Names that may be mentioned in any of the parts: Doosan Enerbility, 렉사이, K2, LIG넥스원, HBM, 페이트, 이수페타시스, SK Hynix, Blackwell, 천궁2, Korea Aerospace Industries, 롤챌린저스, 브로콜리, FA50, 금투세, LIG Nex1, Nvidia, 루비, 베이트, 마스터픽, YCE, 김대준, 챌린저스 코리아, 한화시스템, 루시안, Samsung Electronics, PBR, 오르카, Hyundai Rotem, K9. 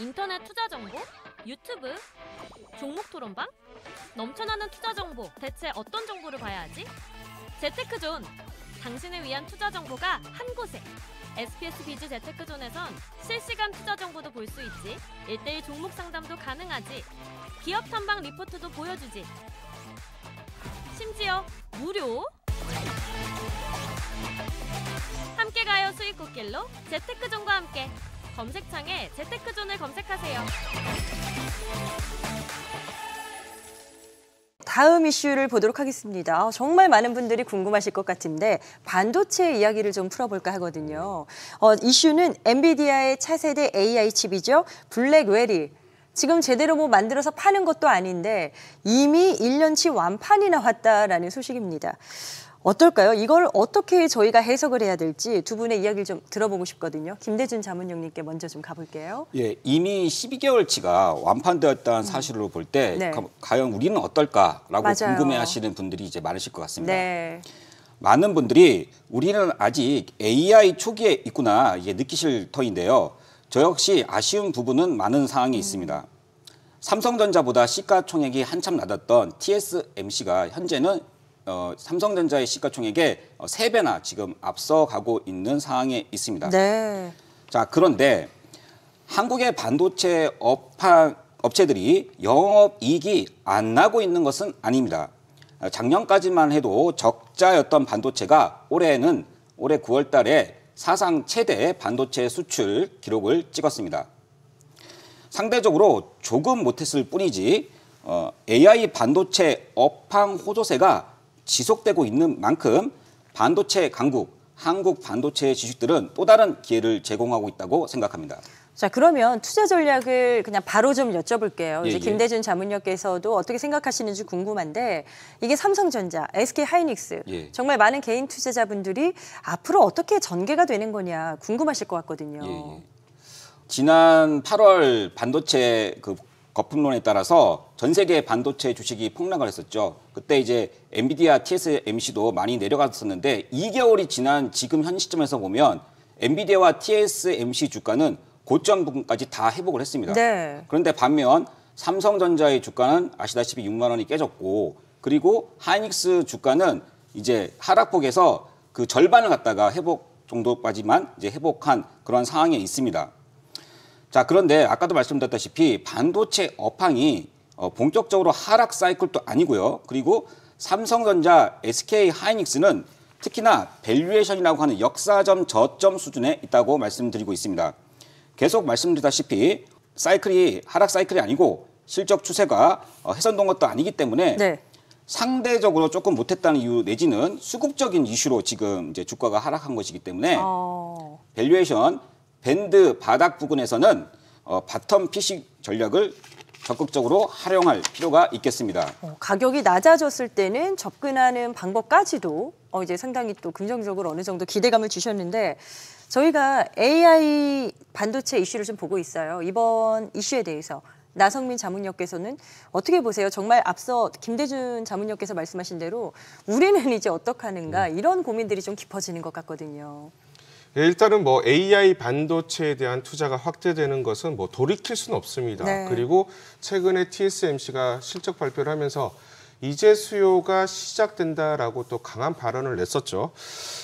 인터넷 투자 정보? 유튜브? 종목 토론방? 넘쳐나는 투자 정보, 대체 어떤 정보를 봐야 하지? 재테크존! 당신을 위한 투자 정보가 한 곳에! SPS 비즈 재테크존에선 실시간 투자 정보도 볼 수 있지, 1대1 종목 상담도 가능하지, 기업 탐방 리포트도 보여주지, 심지어 무료! 함께 가요 수익 꽃길로 재테크존과 함께! 검색창에 재테크존을 검색하세요. 다음 이슈를 보도록 하겠습니다. 정말 많은 분들이 궁금하실 것 같은데 반도체 이야기를 좀 풀어볼까 하거든요. 이슈는 엔비디아의 차세대 AI 칩이죠. 블랙웰이 지금 제대로 뭐 만들어서 파는 것도 아닌데 이미 1년치 완판이 나왔다라는 소식입니다. 어떨까요? 이걸 어떻게 저희가 해석을 해야 될지 두 분의 이야기를 좀 들어보고 싶거든요. 김대준 자문위원님께 먼저 좀 가볼게요. 예, 이미 12개월치가 완판되었다는 사실로 볼 때 네. 과연 우리는 어떨까라고 맞아요. 궁금해하시는 분들이 이제 많으실 것 같습니다. 네. 많은 분들이 우리는 아직 AI 초기에 있구나 이제 느끼실 터인데요. 저 역시 아쉬운 부분은 많은 상황이 있습니다. 삼성전자보다 시가총액이 한참 낮았던 TSMC가 현재는 삼성전자의 시가총액에 3배나 지금 앞서가고 있는 상황에 있습니다. 네. 자, 그런데 한국의 반도체 업체들이 영업이익이 안 나고 있는 것은 아닙니다. 작년까지만 해도 적자였던 반도체가 올해는 올해 9월 달에 사상 최대의 반도체 수출 기록을 찍었습니다. 상대적으로 조금 못했을 뿐이지 AI 반도체 업황 호조세가 지속되고 있는 만큼 반도체 강국, 한국 반도체의 지식들은 또 다른 기회를 제공하고 있다고 생각합니다. 자, 그러면 투자 전략을 그냥 바로 좀 여쭤볼게요. 예, 이제 김대준 자문위원께서도 어떻게 생각하시는지 궁금한데 이게 삼성전자, SK 하이닉스 정말 많은 개인 투자자분들이 앞으로 어떻게 전개가 되는 거냐 궁금하실 것 같거든요. 예. 지난 8월 반도체 거품론에 따라서 전 세계 반도체 주식이 폭락을 했었죠. 그때 이제 엔비디아, TSMC도 많이 내려갔었는데 2개월이 지난 지금 현 시점에서 보면 엔비디아와 TSMC 주가는 고점 부분까지 다 회복을 했습니다. 네. 그런데 반면 삼성전자의 주가는 아시다시피 6만 원이 깨졌고 그리고 하이닉스 주가는 이제 하락폭에서 그 절반을 갖다가 회복 정도까지만 이제 회복한 그런 상황에 있습니다. 자, 그런데 아까도 말씀드렸다시피 반도체 업황이 본격적으로 하락 사이클도 아니고요. 그리고 삼성전자, SK 하이닉스는 특히나 밸류에이션이라고 하는 역사점 저점 수준에 있다고 말씀드리고 있습니다. 계속 말씀드리다시피 사이클이 하락 사이클이 아니고 실적 추세가 해선된 것도 아니기 때문에 네. 상대적으로 조금 못했다는 이유 내지는 수급적인 이슈로 지금 이제 주가가 하락한 것이기 때문에 밸류에이션 밴드 바닥 부근에서는 바텀 피싱 전략을 적극적으로 활용할 필요가 있겠습니다. 가격이 낮아졌을 때는 접근하는 방법까지도 이제 상당히 또 긍정적으로 어느 정도 기대감을 주셨는데 저희가 AI 반도체 이슈를 좀 보고 있어요. 이번 이슈에 대해서 나성민 자문위원께서는 어떻게 보세요? 정말 앞서 김대준 자문위원께서 말씀하신 대로 우리는 이제 어떡하는가 이런 고민들이 좀 깊어지는 것 같거든요. 네, 일단은 뭐 AI 반도체에 대한 투자가 확대되는 것은 뭐 돌이킬 수는 없습니다. 네. 그리고 최근에 TSMC가 실적 발표를 하면서 이제 수요가 시작된다라고 또 강한 발언을 냈었죠.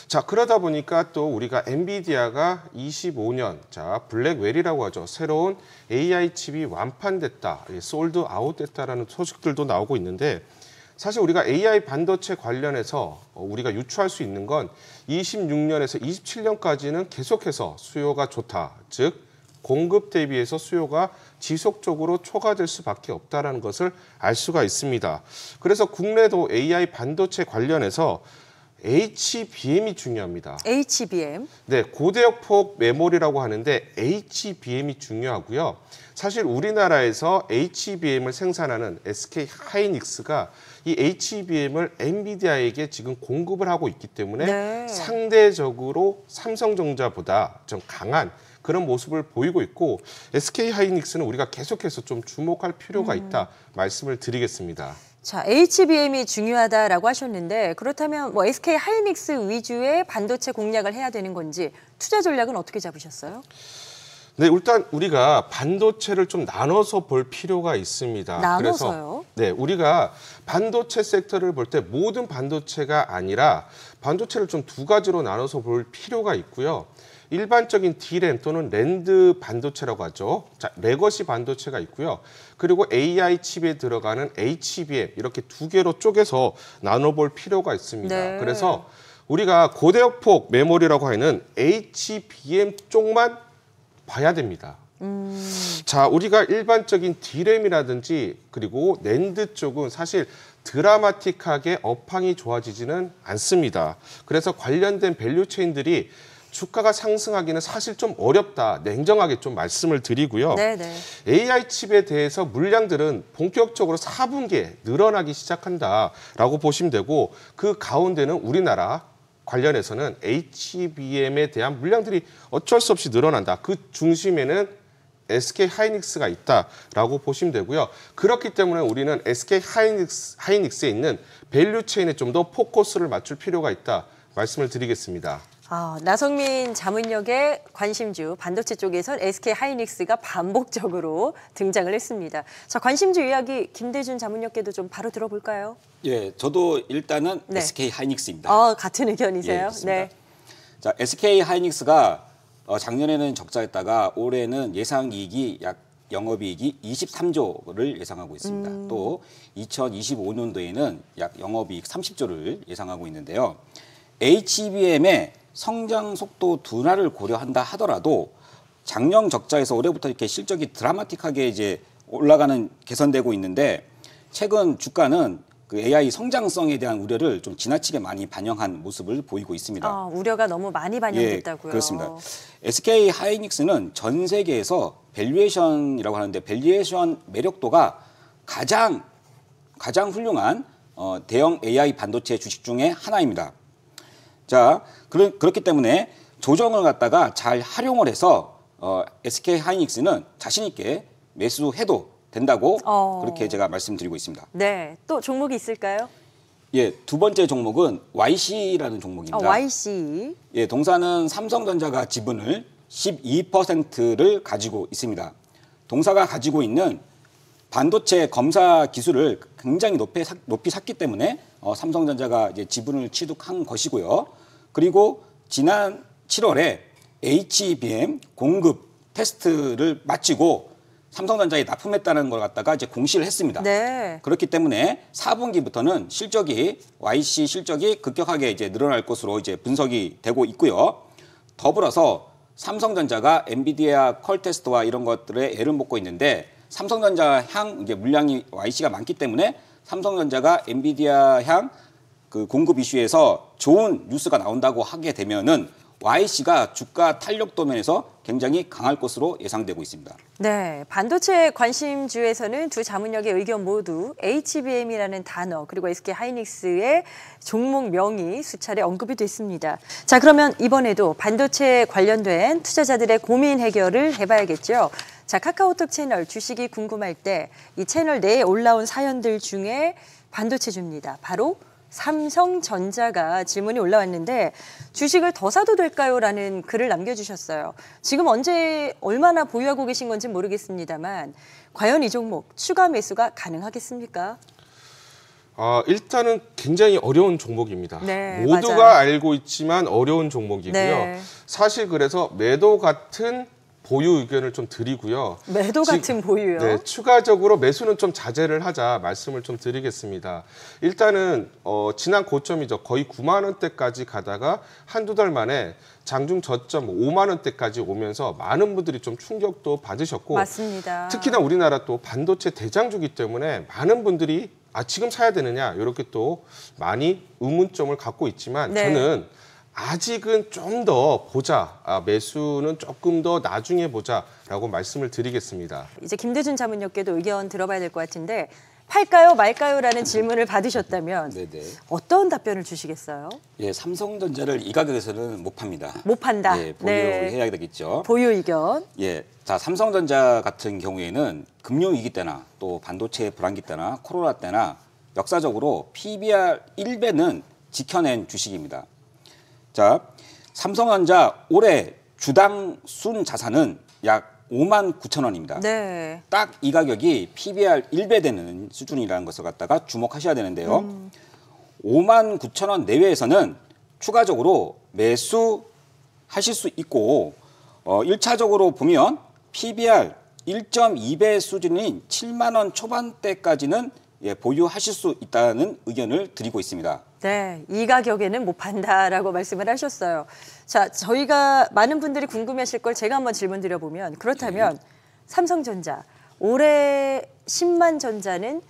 자, 그러다 보니까 또 우리가 엔비디아가 25년, 자, 블랙웰이라고 하죠. 새로운 AI 칩이 완판됐다, 솔드 아웃됐다라는 소식들도 나오고 있는데 사실 우리가 AI 반도체 관련해서 우리가 유추할 수 있는 건 26년에서 27년까지는 계속해서 수요가 좋다. 즉 공급 대비해서 수요가 지속적으로 초과될 수밖에 없다는 것을 알 수가 있습니다. 그래서 국내도 AI 반도체 관련해서 HBM이 중요합니다. HBM? 네, 고대역폭 메모리라고 하는데 HBM이 중요하고요. 사실 우리나라에서 HBM을 생산하는 SK 하이닉스가 이 HBM을 엔비디아에게 지금 공급을 하고 있기 때문에 네. 상대적으로 삼성전자보다 좀 강한 그런 모습을 보이고 있고 SK 하이닉스는 우리가 계속해서 좀 주목할 필요가 있다 말씀을 드리겠습니다. 자, HBM이 중요하다라고 하셨는데 그렇다면 뭐 SK 하이닉스 위주의 반도체 공략을 해야 되는 건지 투자 전략은 어떻게 잡으셨어요? 근데 일단 우리가 반도체를 좀 나눠서 볼 필요가 있습니다. 나눠서요? 그래서 네, 우리가 반도체 섹터를 볼 때 모든 반도체가 아니라 반도체를 좀 두 가지로 나눠서 볼 필요가 있고요. 일반적인 D램 또는 랜드 반도체라고 하죠. 자, 레거시 반도체가 있고요. 그리고 AI 칩에 들어가는 HBM 이렇게 두 개로 쪼개서 나눠볼 필요가 있습니다. 네. 그래서 우리가 고대역폭 메모리라고 하는 HBM 쪽만 봐야 됩니다. 자, 우리가 일반적인 D램이라든지 그리고 낸드 쪽은 사실 드라마틱하게 업황이 좋아지지는 않습니다. 그래서 관련된 밸류체인들이 주가가 상승하기는 사실 좀 어렵다. 냉정하게 좀 말씀을 드리고요. 네네. AI 칩에 대해서 물량들은 본격적으로 4분기에 늘어나기 시작한다라고 보시면 되고 그 가운데는 우리나라 관련해서는 HBM에 대한 물량들이 어쩔 수 없이 늘어난다. 그 중심에는 SK 하이닉스가 있다라고 보시면 되고요. 그렇기 때문에 우리는 SK 하이닉스에 있는 밸류 체인에 좀 더 포커스를 맞출 필요가 있다. 말씀을 드리겠습니다. 아, 나성민 자문역의 관심주 반도체 쪽에선 SK 하이닉스가 반복적으로 등장을 했습니다. 자, 관심주 이야기 김대준 자문역께도 좀 바로 들어볼까요? 예, 저도 일단은 네. SK 하이닉스입니다. 아, 같은 의견이세요? 예, 네. 자, SK 하이닉스가 작년에는 적자였다가 올해는 예상 이익이 약 영업이익이 23조를 예상하고 있습니다. 또 2025년도에는 약 영업이익 30조를 예상하고 있는데요. HBM의 성장 속도 둔화를 고려한다 하더라도 작년 적자에서 올해부터 이렇게 실적이 드라마틱하게 이제 올라가는 개선되고 있는데 최근 주가는 그 AI 성장성에 대한 우려를 좀 지나치게 많이 반영한 모습을 보이고 있습니다. 아, 우려가 너무 많이 반영됐다고요? 예, 그렇습니다. SK 하이닉스는 전 세계에서 밸류에이션이라고 하는데 밸류에이션 매력도가 가장 훌륭한 대형 AI 반도체 주식 중에 하나입니다. 자, 그렇기 때문에 조정을 갖다가 잘 활용을 해서 SK 하이닉스는 자신 있게 매수해도 된다고 그렇게 제가 말씀드리고 있습니다. 네, 또 종목이 있을까요? 예, 두 번째 종목은 YCE라는 종목입니다. YCE. 예, 동사는 삼성전자가 지분을 12%를 가지고 있습니다. 동사가 가지고 있는 반도체 검사 기술을 굉장히 높이 샀기 때문에 삼성전자가 이제 지분을 취득한 것이고요. 그리고 지난 7월에 HBM 공급 테스트를 마치고 삼성전자에 납품했다는 걸 갖다가 이제 공시를 했습니다. 네. 그렇기 때문에 4분기부터는 YC 실적이 급격하게 이제 늘어날 것으로 이제 분석이 되고 있고요. 더불어서 삼성전자가 엔비디아 컬 테스트와 이런 것들에 애를 먹고 있는데 삼성전자 향 이제 물량이 YC가 많기 때문에 삼성전자가 엔비디아 향 그 공급 이슈에서 좋은 뉴스가 나온다고 하게 되면은 YC가 주가 탄력 도면에서 굉장히 강할 것으로 예상되고 있습니다. 네, 반도체 관심주에서는 두 자문역의 의견 모두 HBM이라는 단어 그리고 SK 하이닉스의 종목 명이 수차례 언급이 됐습니다. 자, 그러면 이번에도 반도체에 관련된 투자자들의 고민 해결을 해봐야겠죠. 자, 카카오톡 채널 주식이 궁금할 때 이 채널 내에 올라온 사연들 중에 반도체주입니다. 바로 삼성전자가 질문이 올라왔는데 주식을 더 사도 될까요? 라는 글을 남겨주셨어요. 지금 얼마나 보유하고 계신 건지 모르겠습니다만 과연 이 종목 추가 매수가 가능하겠습니까? 일단은 굉장히 어려운 종목입니다. 네, 모두가 맞아요. 알고 있지만 어려운 종목이고요. 네. 사실 그래서 매도 같은 보유 의견을 좀 드리고요. 매도 같은 보유요? 네, 추가적으로 매수는 좀 자제를 하자 말씀을 좀 드리겠습니다. 일단은 지난 고점이죠. 거의 9만 원대까지 가다가 한두 달 만에 장중 저점 5만 원대까지 오면서 많은 분들이 좀 충격도 받으셨고 맞습니다. 특히나 우리나라 또 반도체 대장주기 때문에 많은 분들이 지금 사야 되느냐 이렇게 또 많이 의문점을 갖고 있지만 네. 저는 아직은 좀 더 보자, 매수는 조금 더 나중에 보자라고 말씀을 드리겠습니다. 이제 김대준 자문역께도 의견 들어봐야 될 것 같은데 팔까요 말까요라는 질문을 받으셨다면 네네. 어떤 답변을 주시겠어요? 예, 삼성전자를 이 가격에서는 못 팝니다. 못 판다. 예, 보유를 네. 해야 되겠죠. 보유 의견. 예, 자, 삼성전자 같은 경우에는 금융위기 때나 또 반도체 불안기 때나 코로나 때나 역사적으로 PBR 1배는 지켜낸 주식입니다. 자, 삼성전자 올해 주당 순 자산은 약 59,000원입니다. 네. 딱 이 가격이 PBR 1배 되는 수준이라는 것을 갖다가 주목하셔야 되는데요. 59,000원 내외에서는 추가적으로 매수하실 수 있고 1차적으로 보면 PBR 1.2배 수준인 7만 원 초반대까지는 예, 보유하실 수 있다는 의견을 드리고 있습니다. 네, 이 가격에는 못 판다라고 말씀을 하셨어요. 자, 저희가 많은 분들이 궁금해하실 걸 제가 한번 질문 드려보면 그렇다면 네. 삼성전자, 올해 10만 전자는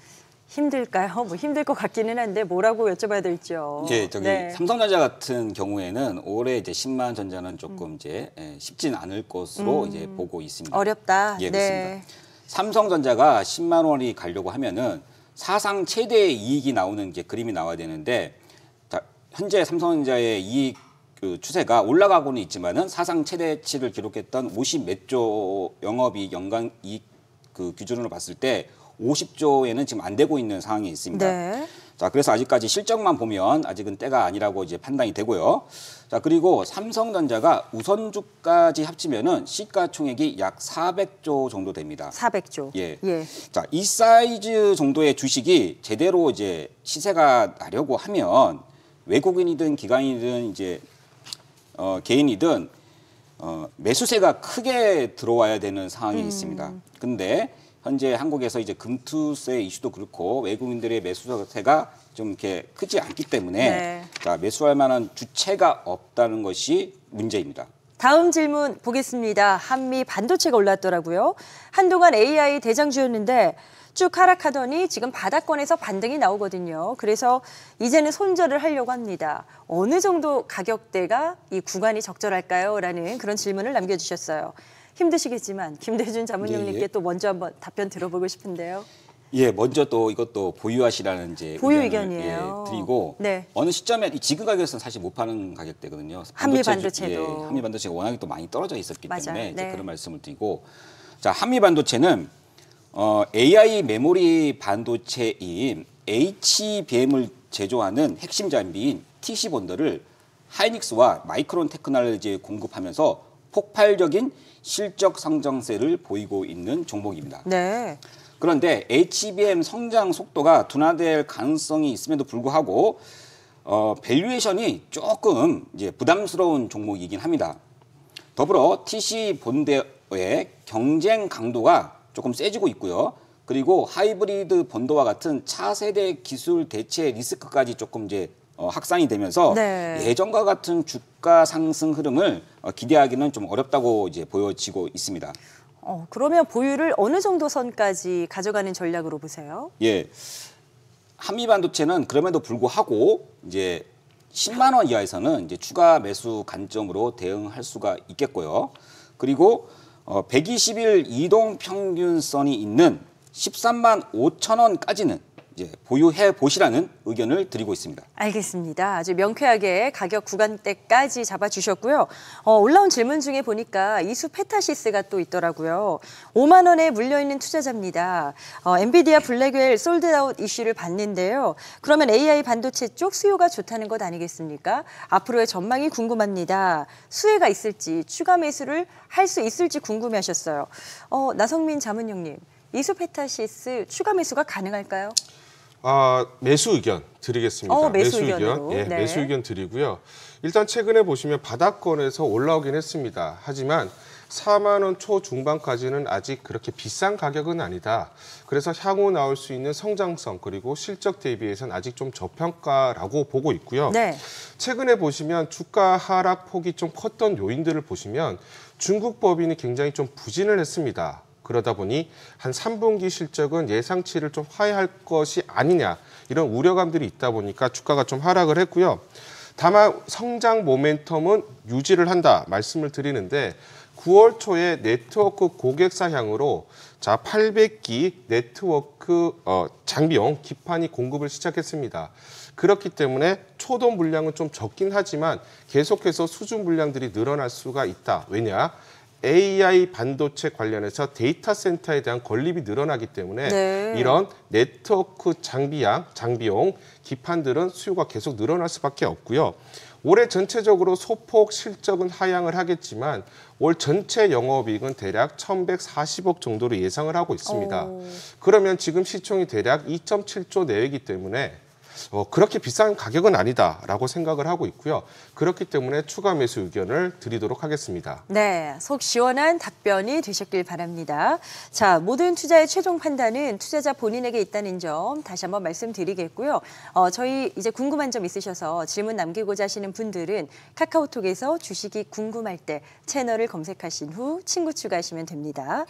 힘들까요? 뭐 힘들 것 같기는 한데 뭐라고 여쭤봐야 될지요. 예, 저기 네. 삼성전자 같은 경우에는 올해 이제 10만 전자는 조금 이제 쉽진 않을 것으로 이제 보고 있습니다. 어렵다. 예, 네. 그렇습니다. 삼성전자가 10만 원이 가려고 하면은 사상 최대의 이익이 나오는 이제 그림이 나와야 되는데 자, 현재 삼성전자의 이익 그 추세가 올라가고는 있지만은 사상 최대치를 기록했던 50몇 조 영업이익 연간 이익 그 기준으로 봤을 때 50조에는 지금 안 되고 있는 상황이 있습니다. 네. 자, 그래서 아직까지 실적만 보면 아직은 때가 아니라고 이제 판단이 되고요. 자, 그리고 삼성전자가 우선주까지 합치면은 시가총액이 약 400조 정도 됩니다. 400조. 예. 예. 자, 이 사이즈 정도의 주식이 제대로 이제 시세가 나려고 하면 외국인이든 기관이든 이제 개인이든 매수세가 크게 들어와야 되는 상황이 있습니다. 근데 현재 한국에서 이제 금투세 이슈도 그렇고 외국인들의 매수세가 좀 이렇게 크지 않기 때문에 네. 자, 매수할 만한 주체가 없다는 것이 문제입니다. 다음 질문 보겠습니다. 한미 반도체가 올랐더라고요. 한동안 AI 대장주였는데 쭉 하락하더니 지금 바닥권에서 반등이 나오거든요. 그래서 이제는 손절을 하려고 합니다. 어느 정도 가격대가 이 구간이 적절할까요? 라는 그런 질문을 남겨주셨어요. 힘드시겠지만 김대준 자문위원님께 예, 예. 또 먼저 한번 답변 들어보고 싶은데요. 예, 먼저 또 이것도 보유하시라는 이제 보유 의견이에요. 예, 드리고 네. 어느 시점에 지금 가격에서는 사실 못 파는 가격대거든요. 한미 반도체도 예, 한미 반도체가 워낙에 또 많이 떨어져 있었기 맞아요. 때문에 이제 네. 그런 말씀을 드리고 자, 한미 반도체는 AI 메모리 반도체인 HBM을 제조하는 핵심 장비인 TC 본더를 하이닉스와 마이크론 테크놀로지에 공급하면서 폭발적인 실적 성장세를 보이고 있는 종목입니다. 네. 그런데 HBM 성장 속도가 둔화될 가능성이 있음에도 불구하고 밸류에이션이 조금 이제 부담스러운 종목이긴 합니다. 더불어 TC 본더의 경쟁 강도가 조금 세지고 있고요. 그리고 하이브리드 본더와 같은 차세대 기술 대체 리스크까지 조금 이제 확산이 되면서 네. 예전과 같은 주가 상승 흐름을 기대하기는 좀 어렵다고 이제 보여지고 있습니다. 그러면 보유를 어느 정도 선까지 가져가는 전략으로 보세요? 예, 한미 반도체는 그럼에도 불구하고 이제 10만 원 이하에서는 이제 추가 매수 관점으로 대응할 수가 있겠고요. 그리고 120일 이동 평균선이 있는 13만 5천 원까지는 이제 보유해 보시라는 의견을 드리고 있습니다. 알겠습니다. 아주 명쾌하게 가격 구간대까지 잡아주셨고요. 올라온 질문 중에 보니까 이수페타시스가 또 있더라고요. 5만 원에 물려있는 투자자입니다. 엔비디아 블랙웰 솔드아웃 이슈를 봤는데요. 그러면 AI 반도체 쪽 수요가 좋다는 것 아니겠습니까? 앞으로의 전망이 궁금합니다. 수혜가 있을지 추가 매수를 할 수 있을지 궁금해하셨어요. 나성민 자문형님, 이수페타시스 추가 매수가 가능할까요? 매수 의견 드리겠습니다. 매수 의견. 예, 네. 매수 의견 드리고요. 일단 최근에 보시면 바닥권에서 올라오긴 했습니다. 하지만 4만 원 초중반까지는 아직 그렇게 비싼 가격은 아니다. 그래서 향후 나올 수 있는 성장성 그리고 실적 대비해서는 아직 좀 저평가라고 보고 있고요. 네. 최근에 보시면 주가 하락 폭이 좀 컸던 요인들을 보시면 중국 법인이 굉장히 좀 부진을 했습니다. 그러다 보니 한 3분기 실적은 예상치를 좀 하회할 것이 아니냐 이런 우려감들이 있다 보니까 주가가 좀 하락을 했고요. 다만 성장 모멘텀은 유지를 한다 말씀을 드리는데 9월 초에 네트워크 고객사 향으로 자 800기 네트워크 장비용 기판이 공급을 시작했습니다. 그렇기 때문에 초동 물량은 좀 적긴 하지만 계속해서 수준 물량들이 늘어날 수가 있다. 왜냐? AI 반도체 관련해서 데이터 센터에 대한 건립이 늘어나기 때문에 네. 이런 네트워크 장비용 기판들은 수요가 계속 늘어날 수밖에 없고요. 올해 전체적으로 소폭 실적은 하향을 하겠지만 올 전체 영업이익은 대략 1,140억 정도로 예상을 하고 있습니다. 그러면 지금 시총이 대략 2.7조 내외이기 때문에 그렇게 비싼 가격은 아니다라고 생각을 하고 있고요. 그렇기 때문에 추가 매수 의견을 드리도록 하겠습니다. 네, 속 시원한 답변이 되셨길 바랍니다. 자, 모든 투자의 최종 판단은 투자자 본인에게 있다는 점 다시 한번 말씀드리겠고요. 저희 이제 궁금한 점 있으셔서 질문 남기고자 하시는 분들은 카카오톡에서 주식이 궁금할 때 채널을 검색하신 후 친구 추가하시면 됩니다.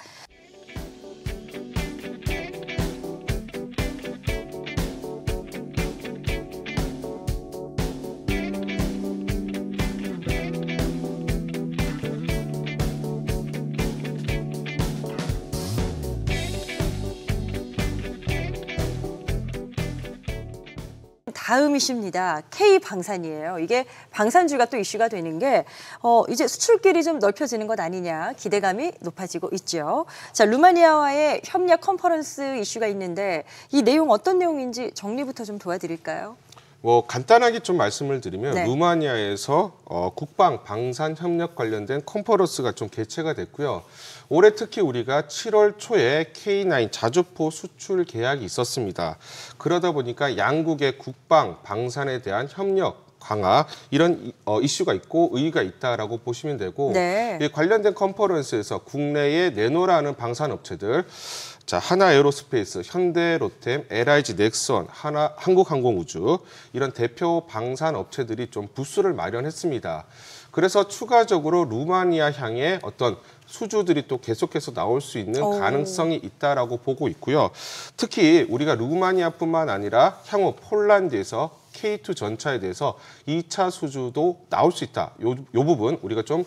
다음이십니다. K방산이에요. 이게 방산주가 또 이슈가 되는 게 이제 수출길이 좀 넓혀지는 것 아니냐 기대감이 높아지고 있죠. 자, 루마니아와의 협력 컨퍼런스 이슈가 있는데 이 내용 어떤 내용인지 정리부터 좀 도와드릴까요? 간단하게 좀 말씀을 드리면 네. 루마니아에서 국방 방산 협력 관련된 컨퍼런스가 좀 개최가 됐고요. 올해 특히 우리가 7월 초에 K9 자주포 수출 계약이 있었습니다. 그러다 보니까 양국의 국방 방산에 대한 협력 강화 이런 이슈가 있고 의의가 있다라고 보시면 되고 네. 이 관련된 컨퍼런스에서 국내에 내놓으라는 방산업체들 자, 한화 에어로스페이스, 현대 로템, LIG 넥1, 한국항공우주 이런 대표 방산 업체들이 좀 부스를 마련했습니다. 그래서 추가적으로 루마니아 향해 어떤 수주들이 또 계속해서 나올 수 있는 가능성이 있다라고 보고 있고요. 특히 우리가 루마니아뿐만 아니라 향후 폴란드에서 K2 전차에 대해서 2차 수주도 나올 수 있다. 요 부분 우리가 좀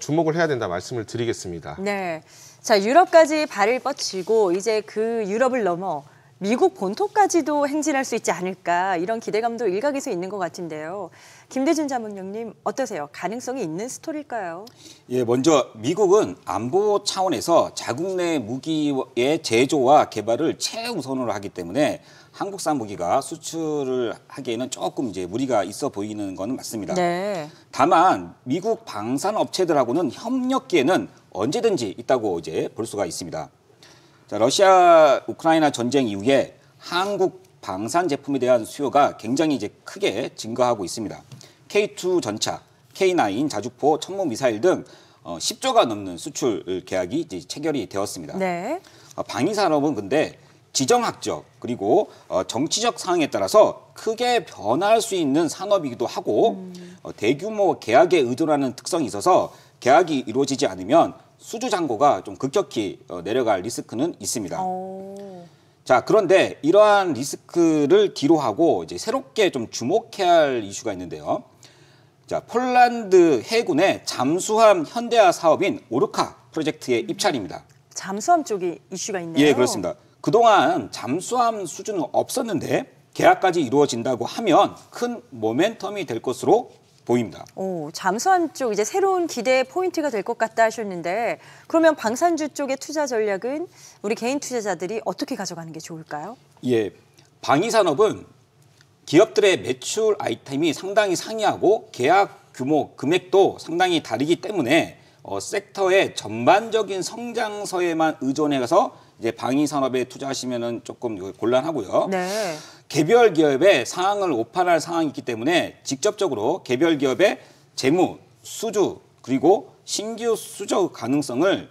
주목을 해야 된다 말씀을 드리겠습니다. 네. 자, 유럽까지 발을 뻗치고 이제 그 유럽을 넘어 미국 본토까지도 행진할 수 있지 않을까 이런 기대감도 일각에서 있는 것 같은데요. 김대준 자문위원님 어떠세요? 가능성이 있는 스토리일까요? 예, 먼저 미국은 안보 차원에서 자국 내 무기의 제조와 개발을 최우선으로 하기 때문에 한국산 무기가 수출을 하기에는 조금 이제 무리가 있어 보이는 건 맞습니다. 네. 다만 미국 방산 업체들하고는 협력 기회는 언제든지 있다고 이제 볼 수가 있습니다. 자, 러시아 우크라이나 전쟁 이후에 한국 방산 제품에 대한 수요가 굉장히 이제 크게 증가하고 있습니다. K2 전차, K9 자주포, 천문 미사일 등 10조가 넘는 수출 계약이 이제 체결이 되었습니다. 네. 방위 산업은 근데 지정학적 그리고 정치적 상황에 따라서 크게 변화할 수 있는 산업이기도 하고 대규모 계약에 의존하는 특성이 있어서 계약이 이루어지지 않으면 수주 잔고가 좀 급격히 내려갈 리스크는 있습니다. 자, 그런데 이러한 리스크를 뒤로하고 이제 새롭게 좀 주목해야 할 이슈가 있는데요. 자, 폴란드 해군의 잠수함 현대화 사업인 오르카 프로젝트의 입찰입니다. 잠수함 쪽이 이슈가 있네요. 예, 그렇습니다. 그동안 잠수함 수주는 없었는데 계약까지 이루어진다고 하면 큰 모멘텀이 될 것으로 보입니다. 오, 잠수함 쪽 이제 새로운 기대의 포인트가 될 것 같다 하셨는데 그러면 방산주 쪽의 투자 전략은 우리 개인 투자자들이 어떻게 가져가는 게 좋을까요? 예, 방위 산업은 기업들의 매출 아이템이 상당히 상이하고 계약 규모, 금액도 상당히 다르기 때문에 섹터의 전반적인 성장서에만 의존해서 이제 방위 산업에 투자하시면은 조금 곤란하고요. 네. 개별 기업의 상황을 오판할 상황이 있기 때문에 직접적으로 개별 기업의 재무, 수주 그리고 신규 수주 가능성을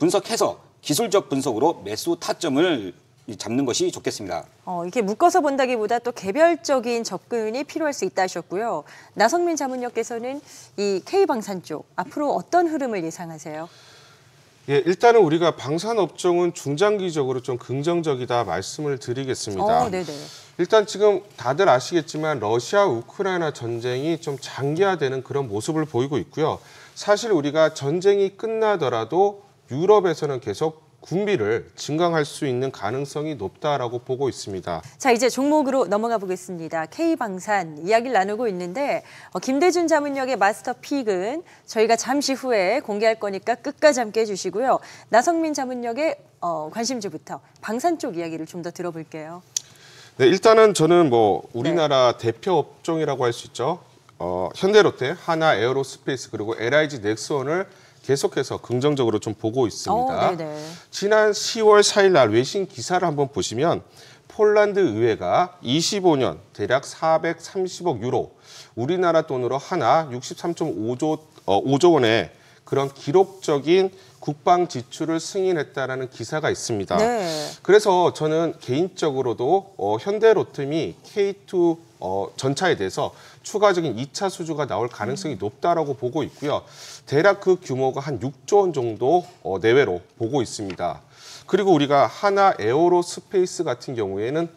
분석해서 기술적 분석으로 매수 타점을 잡는 것이 좋겠습니다. 이렇게 묶어서 본다기보다 또 개별적인 접근이 필요할 수 있다 하셨고요. 나성민 자문위원께서는 이 K방산 쪽 앞으로 어떤 흐름을 예상하세요? 예, 일단은 우리가 방산 업종은 중장기적으로 좀 긍정적이다 말씀을 드리겠습니다. 네네. 일단 지금 다들 아시겠지만 러시아 우크라이나 전쟁이 좀 장기화되는 그런 모습을 보이고 있고요. 사실 우리가 전쟁이 끝나더라도 유럽에서는 계속 군비를 증강할 수 있는 가능성이 높다라고 보고 있습니다. 자, 이제 종목으로 넘어가 보겠습니다. K방산 이야기를 나누고 있는데 김대준 자문역의 마스터 픽은 저희가 잠시 후에 공개할 거니까 끝까지 함께해 주시고요. 나성민 자문역의 관심주부터 방산 쪽 이야기를 좀 더 들어볼게요. 네, 일단은 저는 우리나라 대표 업종이라고 할 수 있죠. 현대로템, 한화 에어로스페이스 그리고 LIG 넥스원을 계속해서 긍정적으로 좀 보고 있습니다. 지난 10월 4일 날 외신 기사를 한번 보시면 폴란드 의회가 25년 대략 430억 유로, 우리나라 돈으로 한화 63.5조 원의 그런 기록적인 국방 지출을 승인했다라는 기사가 있습니다. 네. 그래서 저는 개인적으로도 현대로템이 K2 전차에 대해서 추가적인 2차 수주가 나올 가능성이 높다라고 보고 있고요. 대략 그 규모가 한 6조 원 정도 내외로 보고 있습니다. 그리고 우리가 한화 에어로스페이스 같은 경우에는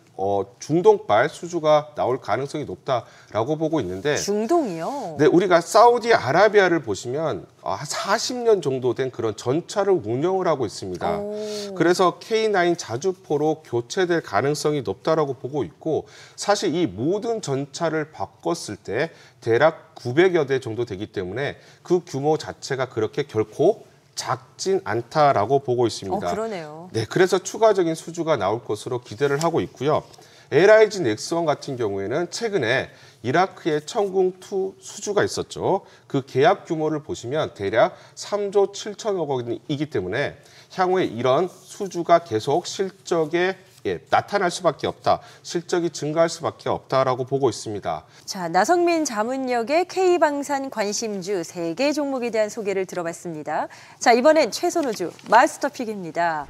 중동발 수주가 나올 가능성이 높다라고 보고 있는데 중동이요? 네, 우리가 사우디아라비아를 보시면 40년 정도 된 그런 전차를 운영을 하고 있습니다. 오. 그래서 K9 자주포로 교체될 가능성이 높다라고 보고 있고 사실 이 모든 전차를 바꿨을 때 대략 900여 대 정도 되기 때문에 그 규모 자체가 그렇게 결코 작진 않다라고 보고 있습니다. 그러네요. 네, 그래서 추가적인 수주가 나올 것으로 기대를 하고 있고요. LIG 넥스원 같은 경우에는 최근에 이라크의 천궁2 수주가 있었죠. 그 계약 규모를 보시면 대략 3조 7천억 원이기 때문에 향후에 이런 수주가 계속 실적에 나타날 수밖에 없다. 실적이 증가할 수밖에 없다라고 보고 있습니다. 자, 나성민 자문역의 K방산 관심주 3개 종목에 대한 소개를 들어봤습니다. 자, 이번엔 최선호주 마스터픽입니다.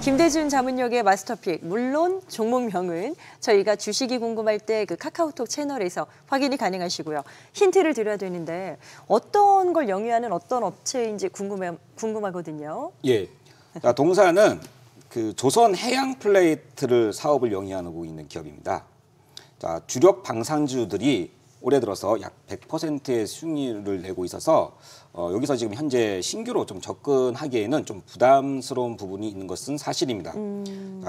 김대준 자문역의 마스터픽, 물론 종목명은 저희가 주식이 궁금할 때 그 카카오톡 채널에서 확인이 가능하시고요. 힌트를 드려야 되는데 어떤 걸 영위하는 어떤 업체인지 궁금하거든요. 예. 자, 동사는 그 조선 해양 플레이트를 사업을 영위하고 있는 기업입니다. 자, 주력 방산주들이 올해 들어서 약 100%의 수익률을 내고 있어서 여기서 지금 현재 신규로 좀 접근하기에는 좀 부담스러운 부분이 있는 것은 사실입니다.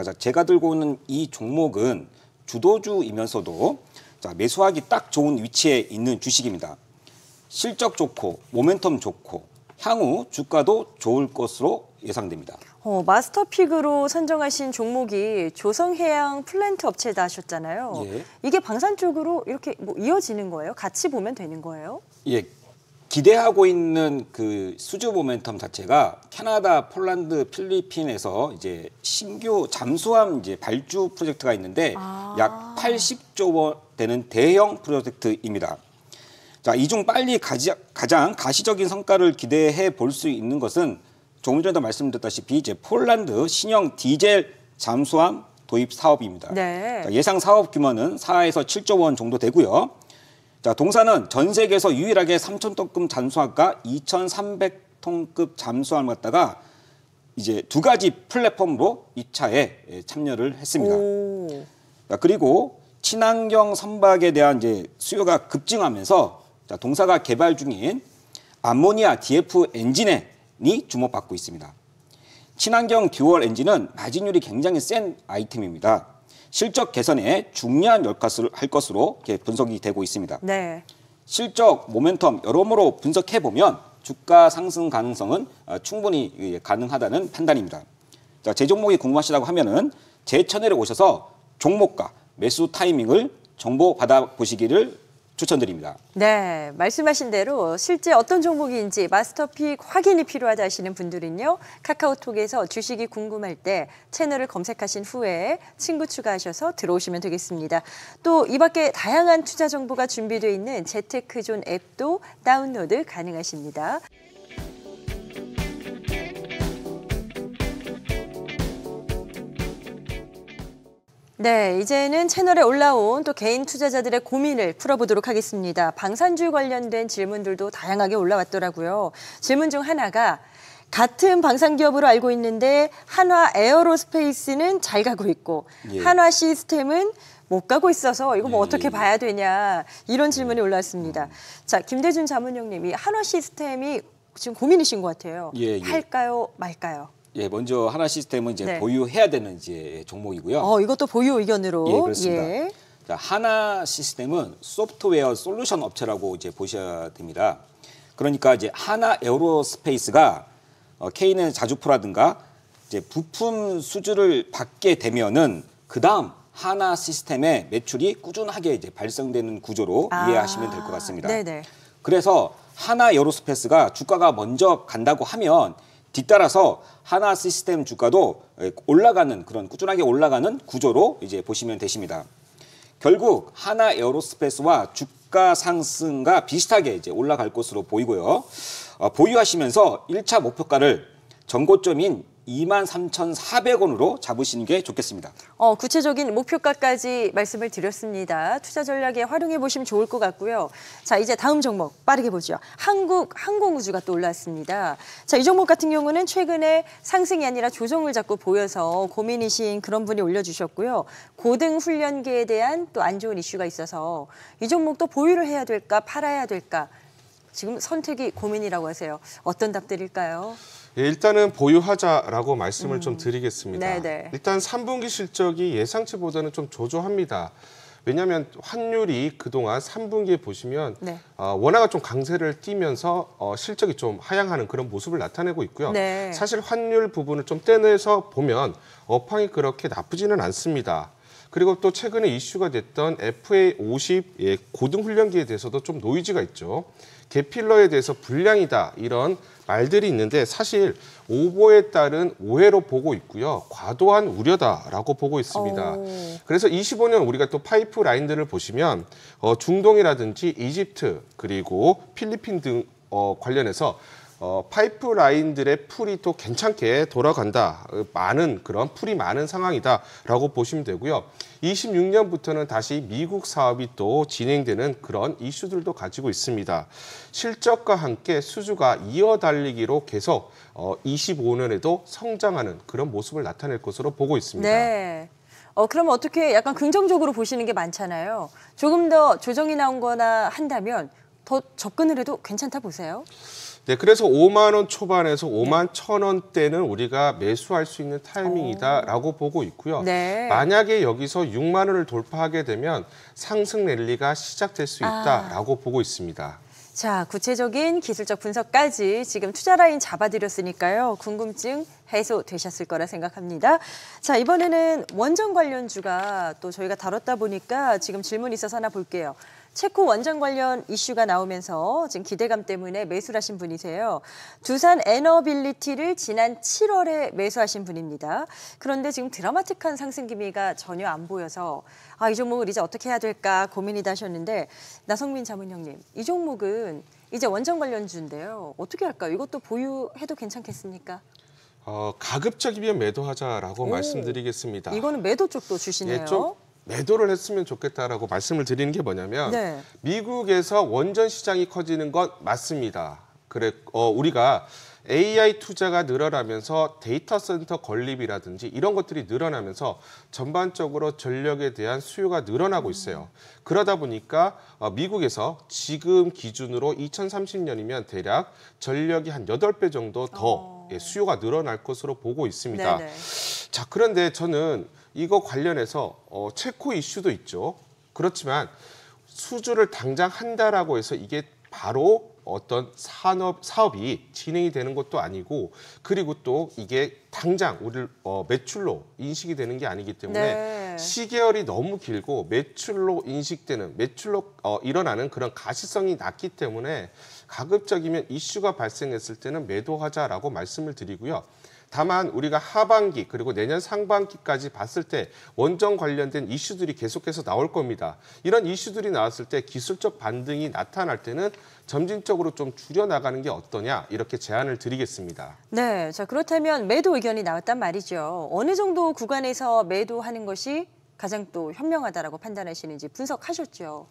자, 제가 들고 있는 이 종목은 주도주이면서도 자, 매수하기 딱 좋은 위치에 있는 주식입니다. 실적 좋고 모멘텀 좋고 향후 주가도 좋을 것으로 예상됩니다. 마스터픽으로 선정하신 종목이 조성해양 플랜트 업체다 하셨잖아요. 예. 이게 방산 쪽으로 이렇게 뭐 이어지는 거예요? 같이 보면 되는 거예요? 예, 기대하고 있는 그 수주 모멘텀 자체가 캐나다, 폴란드, 필리핀에서 이제 신규 잠수함 이제 발주 프로젝트가 있는데 약 80조 원 되는 대형 프로젝트입니다. 자, 이 중 빨리 가장 가시적인 성과를 기대해 볼 수 있는 것은 조금 전에도 말씀드렸다시피 이제 폴란드 신형 디젤 잠수함 도입 사업입니다. 네. 자, 예상 사업 규모는 4에서 7조 원 정도 되고요. 자, 동사는 전 세계에서 유일하게 3,000톤급 잠수함과 2,300톤급 잠수함을 갖다가 이제 두 가지 플랫폼으로 2차에 참여를 했습니다. 자, 그리고 친환경 선박에 대한 이제 수요가 급증하면서 자, 동사가 개발 중인 암모니아 DF 엔진에 이 주목받고 있습니다. 친환경 듀얼 엔진은 마진율이 굉장히 센 아이템입니다. 실적 개선에 중요한 역할을 할 것으로 분석이 되고 있습니다. 네. 실적 모멘텀 여러모로 분석해보면 주가 상승 가능성은 충분히 가능하다는 판단입니다. 자, 제 종목이 궁금하시다고 하면은 제 채널에 오셔서 종목과 매수 타이밍을 정보 받아보시기를 추천드립니다. 네, 말씀하신 대로 실제 어떤 종목인지 마스터픽 확인이 필요하다 하시는 분들은요. 카카오톡에서 주식이 궁금할 때 채널을 검색하신 후에 친구 추가하셔서 들어오시면 되겠습니다. 또 이 밖에 다양한 투자 정보가 준비되어 있는 재테크존 앱도 다운로드 가능하십니다. 네, 이제는 채널에 올라온 또 개인 투자자들의 고민을 풀어보도록 하겠습니다. 방산주 관련된 질문들도 다양하게 올라왔더라고요. 질문 중 하나가 같은 방산기업으로 알고 있는데 한화 에어로스페이스는 잘 가고 있고 예. 한화 시스템은 못 가고 있어서 이거 뭐 어떻게 봐야 되냐 이런 질문이 올라왔습니다. 자, 김대준 자문형님이 한화 시스템이 지금 고민이신 것 같아요. 팔까요 말까요? 예, 먼저 한화 시스템은 이제 네. 보유해야 되는 이제 종목이고요. 이것도 보유 의견으로. 예, 그렇습니다. 예. 자, 한화 시스템은 소프트웨어 솔루션 업체라고 이제 보셔야 됩니다. 그러니까 이제 한화 에어로스페이스가 K9 자주포라든가 이제 부품 수주를 받게 되면은 그다음 한화 시스템의 매출이 꾸준하게 이제 발생되는 구조로 이해하시면 될 것 같습니다. 네네. 그래서 한화 에어로스페이스가 주가가 먼저 간다고 하면 뒤따라서 한화 시스템 주가도 올라가는 그런 꾸준하게 올라가는 구조로 이제 보시면 되십니다. 결국 한화 에어로스페이스와 주가 상승과 비슷하게 이제 올라갈 것으로 보이고요. 보유하시면서 1차 목표가를 전고점인 23,400원으로 잡으시는 게 좋겠습니다. 구체적인 목표가까지 말씀을 드렸습니다. 투자 전략에 활용해 보시면 좋을 것 같고요. 자, 이제 다음 종목 빠르게 보죠. 한국항공우주가 또 올랐습니다. 자, 이 종목 같은 경우는 최근에 상승이 아니라 조정을 자꾸 보여서 고민이신 그런 분이 올려주셨고요. 고등훈련계에 대한 또 안 좋은 이슈가 있어서 이 종목도 보유를 해야 될까 팔아야 될까 지금 선택이 고민이라고 하세요. 어떤 답 드릴까요? 예, 일단은 보유하자라고 말씀을 좀 드리겠습니다. 네네. 일단 3분기 실적이 예상치보다는 좀 조조합니다. 왜냐하면 환율이 그동안 3분기에 보시면 네. 원화가 좀 강세를 띠면서 실적이 좀 하향하는 그런 모습을 나타내고 있고요. 네. 사실 환율 부분을 좀 떼내서 보면 업황이 그렇게 나쁘지는 않습니다. 그리고 또 최근에 이슈가 됐던 FA50 고등훈련기에 대해서도 좀 노이즈가 있죠. 개필러에 대해서 불량이다 이런 말들이 있는데 사실 오보에 따른 오해로 보고 있고요. 과도한 우려다라고 보고 있습니다. 그래서 25년 우리가 또 파이프라인들을 보시면 중동이라든지 이집트 그리고 필리핀 등 관련해서 파이프라인들의 풀이 또 괜찮게 돌아간다. 많은 그런 풀이 많은 상황이다라고 보시면 되고요. 26년부터는 다시 미국 사업이 또 진행되는 그런 이슈들도 가지고 있습니다. 실적과 함께 수주가 이어달리기로 계속 25년에도 성장하는 그런 모습을 나타낼 것으로 보고 있습니다. 네. 그럼 어떻게 약간 긍정적으로 보시는 게 많잖아요. 조금 더 조정이 나온 거나 한다면 더 접근을 해도 괜찮다 보세요? 네, 그래서 5만 원 초반에서 5만 1,000원대는 우리가 매수할 수 있는 타이밍이다라고 보고 있고요. 네. 만약에 여기서 6만 원을 돌파하게 되면 상승 랠리가 시작될 수 있다라고 보고 있습니다. 자, 구체적인 기술적 분석까지 지금 투자 라인 잡아드렸으니까요. 궁금증 해소되셨을 거라 생각합니다. 자, 이번에는 원전 관련주가 또 저희가 다뤘다 보니까 지금 질문이 있어서 하나 볼게요. 체코 원전 관련 이슈가 나오면서 지금 기대감 때문에 매수를 하신 분이세요. 두산 에너빌리티를 지난 7월에 매수하신 분입니다. 그런데 지금 드라마틱한 상승 기미가 전혀 안 보여서 이 종목을 이제 어떻게 해야 될까 고민이다 하셨는데 나성민 자문형님, 이 종목은 이제 원전 관련주인데요. 어떻게 할까요? 이것도 보유해도 괜찮겠습니까? 가급적이면 매도하자라고 말씀드리겠습니다. 이거는 매도 쪽도 주시네요. 예, 좀... 매도를 했으면 좋겠다라고 말씀을 드리는 게 뭐냐면 네. 미국에서 원전 시장이 커지는 건 맞습니다. 그래 우리가 AI 투자가 늘어나면서 데이터 센터 건립이라든지 이런 것들이 늘어나면서 전반적으로 전력에 대한 수요가 늘어나고 있어요. 그러다 보니까 미국에서 지금 기준으로 2030년이면 대략 전력이 한 8배 정도 더 수요가 늘어날 것으로 보고 있습니다. 네네. 자, 그런데 저는 이거 관련해서 체코 이슈도 있죠. 그렇지만 수주를 당장 한다라고 해서 이게 바로 어떤 사업이 진행이 되는 것도 아니고 그리고 또 이게 당장 우리 매출로 인식이 되는 게 아니기 때문에 네. 시계열이 너무 길고 매출로 인식되는 매출로 일어나는 그런 가시성이 낮기 때문에 가급적이면 이슈가 발생했을 때는 매도하자라고 말씀을 드리고요. 다만 우리가 하반기 그리고 내년 상반기까지 봤을 때 원전 관련된 이슈들이 계속해서 나올 겁니다. 이런 이슈들이 나왔을 때 기술적 반등이 나타날 때는 점진적으로 좀 줄여나가는 게 어떠냐 이렇게 제안을 드리겠습니다. 네, 자 그렇다면 매도 의견이 나왔단 말이죠. 어느 정도 구간에서 매도하는 것이 가장 또 현명하다라고 판단하시는지 분석하셨죠.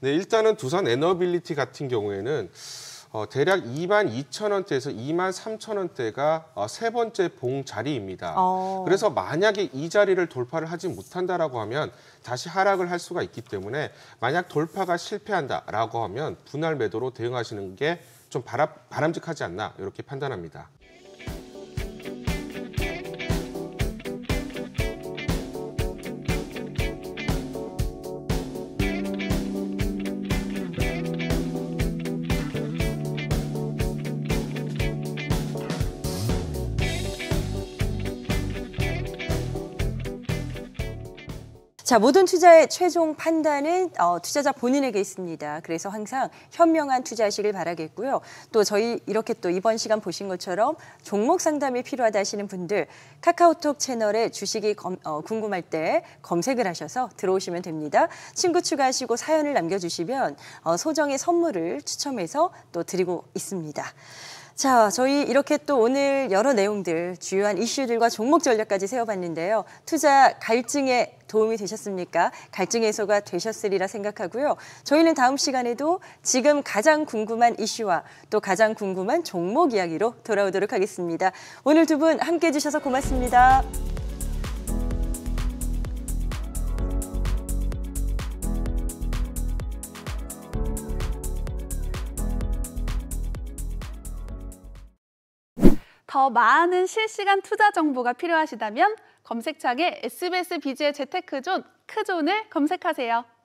네, 일단은 두산 에너빌리티 같은 경우에는 대략 22,000원대에서 23,000원대가 세 번째 봉 자리입니다. 그래서 만약에 이 자리를 돌파를 하지 못한다라고 하면 다시 하락을 할 수가 있기 때문에 만약 돌파가 실패한다라고 하면 분할 매도로 대응하시는 게 좀 바람직하지 않나 이렇게 판단합니다. 자, 모든 투자의 최종 판단은 투자자 본인에게 있습니다. 그래서 항상 현명한 투자하시길 바라겠고요. 또 저희 이렇게 또 이번 시간 보신 것처럼 종목 상담이 필요하다 하시는 분들 카카오톡 채널에 주식이 궁금할 때 검색을 하셔서 들어오시면 됩니다. 친구 추가하시고 사연을 남겨주시면 소정의 선물을 추첨해서 또 드리고 있습니다. 자, 저희 이렇게 또 오늘 여러 내용들, 주요한 이슈들과 종목 전략까지 세워봤는데요. 투자 갈증에 도움이 되셨습니까? 갈증 해소가 되셨으리라 생각하고요. 저희는 다음 시간에도 지금 가장 궁금한 이슈와 또 가장 궁금한 종목 이야기로 돌아오도록 하겠습니다. 오늘 두 분 함께해 주셔서 고맙습니다. 더 많은 실시간 투자 정보가 필요하시다면 검색창에 SBS BG의 재테크존, 크존을 검색하세요.